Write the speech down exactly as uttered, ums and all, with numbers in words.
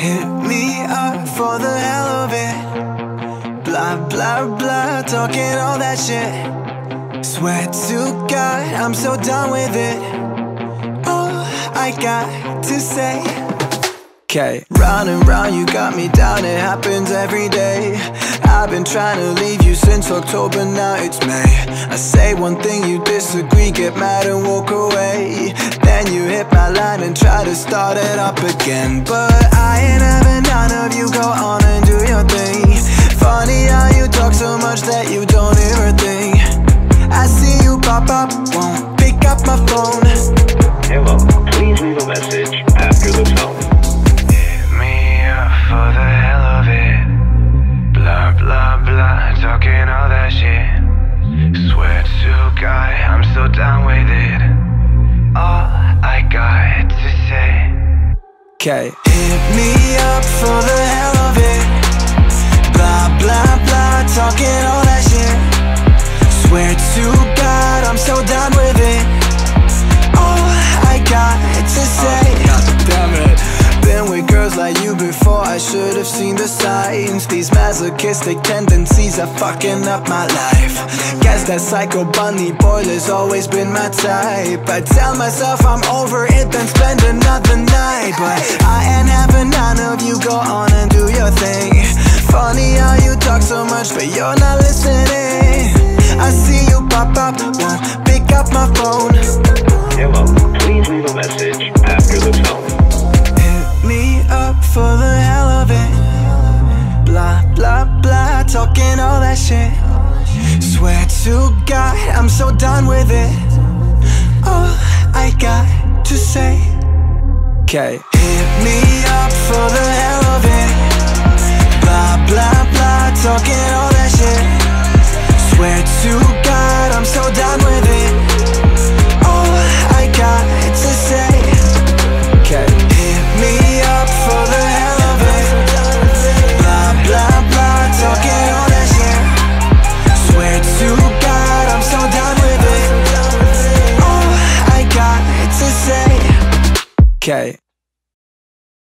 Hit me up for the hell of it. Blah, blah, blah, talking all that shit. Swear to God, I'm so done with it. All I got to say. Okay, round and round, you got me down, it happens every day. I've been trying to leave you since October, now it's May. I say one thing, you disagree, get mad and walk away. Then you hit my line and try to start it up again. But I ain't having none of you, go on and do your thing. Funny how you talk so much that you don't hear a thing. I see you pop up, won't pick up my phone. Hello, please leave a message after the tone. For the hell of it, blah blah blah, talking all that shit. Swear to God, I'm so down with it. All I got to say. Okay. Hit me up for the hell of it. Blah blah blah, talking all that shit. Swear to God, I'm so down with it. All I got to say. God damn it. Been with girls like you before, I should've seen the signs. These masochistic tendencies are fucking up my life. Guess that psycho bunny boiler's always been my type. I tell myself I'm over it, then spend another night. But I ain't having none of you, go on and do your thing. Funny how you talk so much, but you're not listening. I see you pop up, won't pick up my phone. Hello, please leave a message after the tone. Up for the hell of it, blah blah blah, talking all that shit. Swear to God, I'm so done with it. All I got to say. Okay. Hit me up for the hell of it, blah blah blah, talking all that shit. Swear to God, I'm so done with it. All I got to say. Okay. Me up for the hell of it, blah blah blah, talking all that shit. Swear to God, I'm so done with it. All I got to say. Okay.